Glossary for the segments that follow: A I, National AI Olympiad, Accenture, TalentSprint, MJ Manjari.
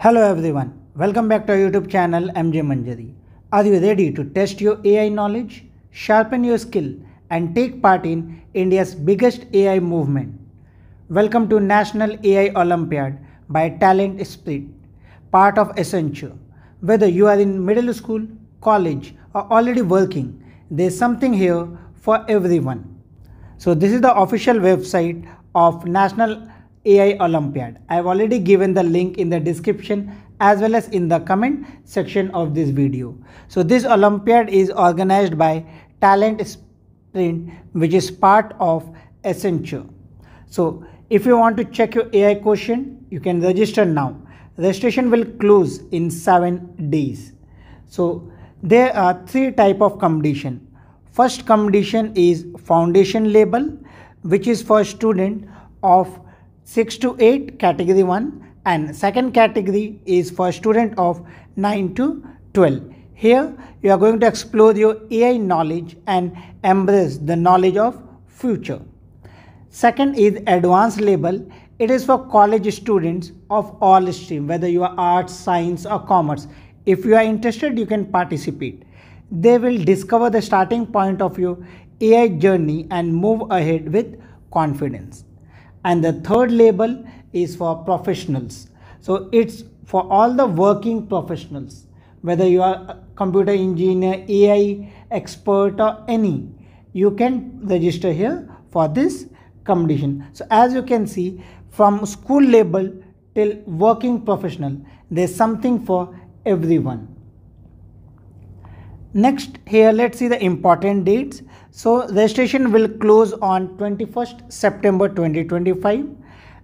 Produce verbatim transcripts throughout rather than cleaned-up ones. Hello everyone, welcome back to our YouTube channel M J Manjari. Are you ready to test your A I knowledge, sharpen your skill and take part in India's biggest A I movement? Welcome to National A I Olympiad by TalentSprint, part of Accenture. Whether you are in middle school, college or already working, there is something here for everyone. So this is the official website of National A I Olympiad. I have already given the link in the description as well as in the comment section of this video. So this Olympiad is organized by TalentSprint, which is part of Accenture. So if you want to check your A I quotient, you can register now. Registration will close in seven days. So there are three types of competition. First competition is foundation level, which is for student of six to eight category one, and second category is for student of nine to twelve. Here you are going to explore your A I knowledge and embrace the knowledge of future. Second is advanced level. It is for college students of all stream, whether you are arts, science or commerce. If you are interested, you can participate. They will discover the starting point of your A I journey and move ahead with confidence. And the third label is for professionals. So it's for all the working professionals, whether you are a computer engineer, A I expert or any, you can register here for this competition. So as you can see, from school label till working professional, there's something for everyone. Next here, let's see the important dates. So registration will close on twenty-first September twenty twenty-five,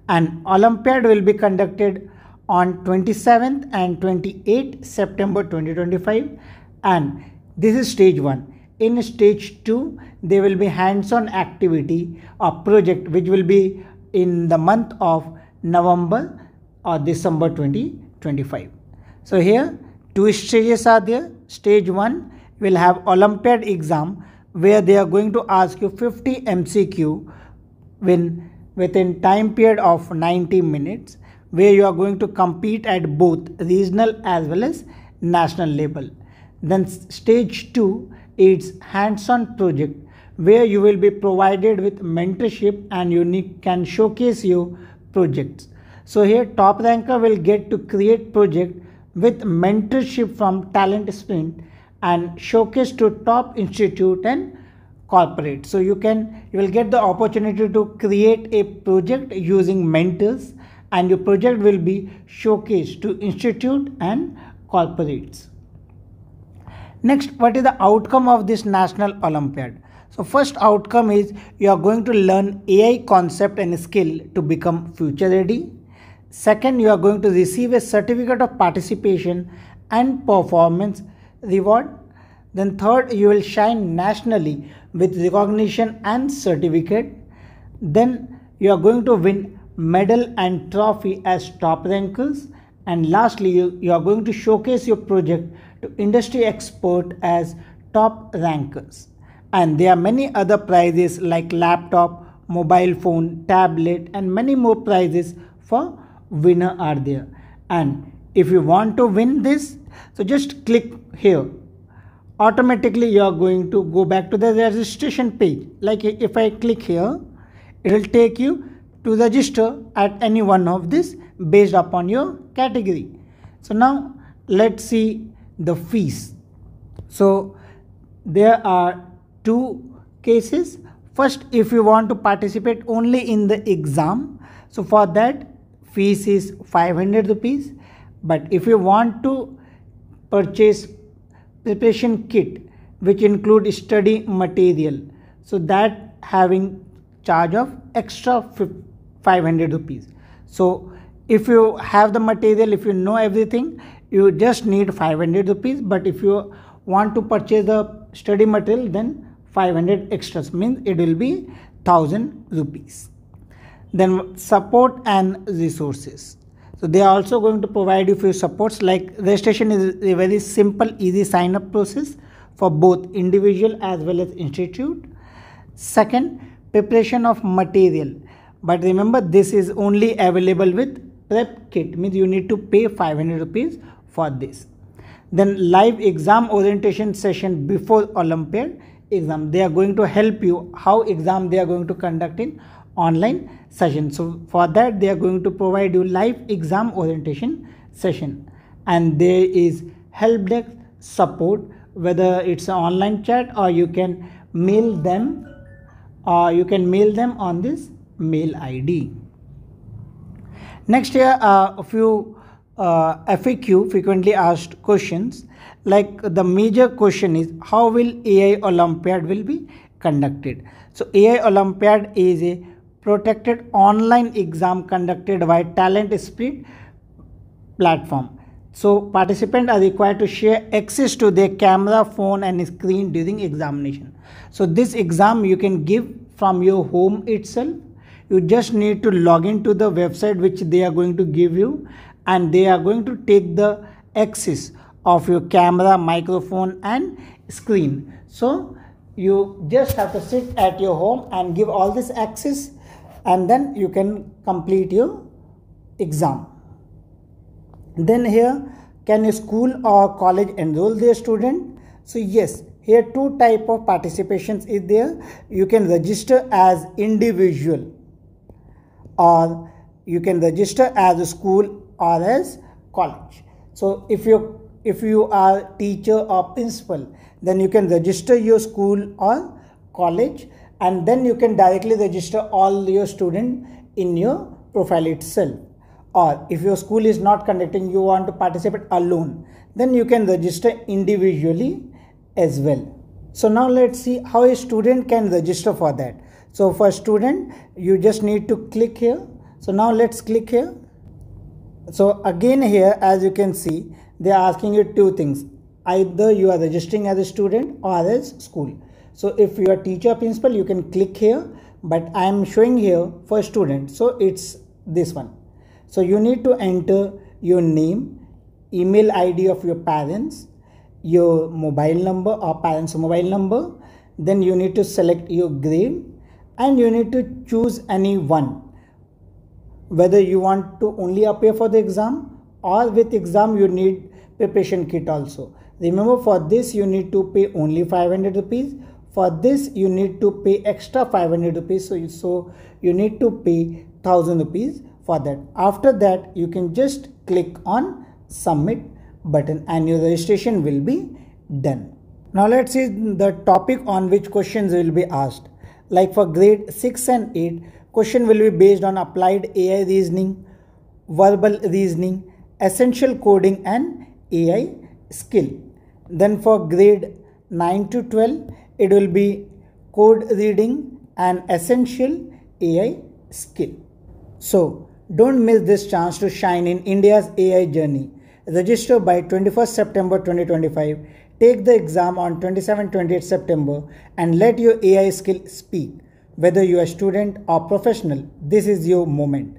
and Olympiad will be conducted on twenty-seventh and twenty-eighth September twenty twenty-five, and this is stage one. In stage two, there will be hands-on activity or project which will be in the month of November or December twenty twenty-five. So here two stages are there. Stage one will have Olympiad exam, where they are going to ask you fifty M C Q when, within time period of ninety minutes, where you are going to compete at both regional as well as national level. Then stage two is hands-on project, where you will be provided with mentorship and you can showcase your projects. So here top ranker will get to create project with mentorship from TalentSprint and showcase to top institute and corporate. So you can, you will get the opportunity to create a project using mentors, and your project will be showcased to institute and corporates. Next, what is the outcome of this National Olympiad? So first outcome is you are going to learn A I concept and skill to become future ready. Second, you are going to receive a certificate of participation and performance reward. Then third, you will shine nationally with recognition and certificate. Then you are going to win medal and trophy as top rankers. And lastly, you, you are going to showcase your project to industry expert as top rankers. And there are many other prizes like laptop, mobile phone, tablet, and many more prizes for winner are there. And if you want to win this, so just click here. Automatically you are going to go back to the registration page. Like if I click here, it will take you to register at any one of this based upon your category. So now let's see the fees. So there are two cases. First, if you want to participate only in the exam, so for that fees is five hundred rupees. But if you want to purchase preparation kit, which include study material, so that having charge of extra five hundred rupees. So if you have the material, if you know everything, you just need five hundred rupees. But if you want to purchase the study material, then five hundred extras, means it will be one thousand rupees. Then support and resources. So they are also going to provide you few supports, like registration is a very simple, easy sign up process for both individual as well as institute. Second, preparation of material. But remember, this is only available with prep kit, means you need to pay five hundred rupees for this. Then live exam orientation session before Olympiad exam. They are going to help you how exam they are going to conduct in online session. So for that they are going to provide you live exam orientation session, and there is help desk support, whether it's an online chat or you can mail them or you can mail them on this mail I D. Next here are a few uh, F A Q, frequently asked questions, like the major question is how will A I Olympiad will be conducted. So A I Olympiad is a protected online exam conducted by TalentSprint platform. So participants are required to share access to their camera, phone and screen during examination. So this exam you can give from your home itself. You just need to log into the website which they are going to give you, and they are going to take the access of your camera, microphone and screen. So you just have to sit at your home and give all this access, and then you can complete your exam. Then here, can a school or college enroll their student? So yes, here two type of participations is there. You can register as individual, or you can register as a school or as college. So if you if you are teacher or principal, then you can register your school or college, and then you can directly register all your students in your profile itself. Or if your school is not conducting, you want to participate alone, then you can register individually as well. So now let's see how a student can register for that. So for student, you just need to click here. So now let's click here. So again here, as you can see, they are asking you two things. Either you are registering as a student or as school. So if you are teacher principal, you can click here, but I am showing here for student. So it's this one. So you need to enter your name, email I D of your parents, your mobile number or parents' mobile number. Then you need to select your grade, and you need to choose any one, whether you want to only appear for the exam, or with exam you need preparation kit also. Remember, for this you need to pay only five hundred rupees. For this you need to pay extra five hundred rupees. So you, so you need to pay one thousand rupees for that. After that you can just click on submit button and your registration will be done. Now let's see the topic on which questions will be asked. Like for grade six and eight, question will be based on applied A I reasoning, verbal reasoning, essential coding and A I skill. Then for grade nine to twelve, it will be code reading and essential A I skill. So don't miss this chance to shine in India's A I journey. Register by twenty-first September twenty twenty-five. Take the exam on twenty-seventh to twenty-eighth September and let your A I skill speak. Whether you are a student or professional, this is your moment.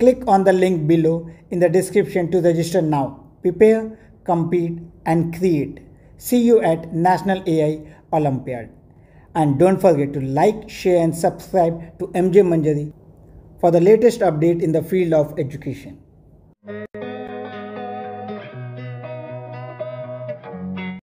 Click on the link below in the description to register now. Prepare, compete and create. See you at National A I Olympiad. And don't forget to like, share and subscribe to M J Manjari for the latest update in the field of education.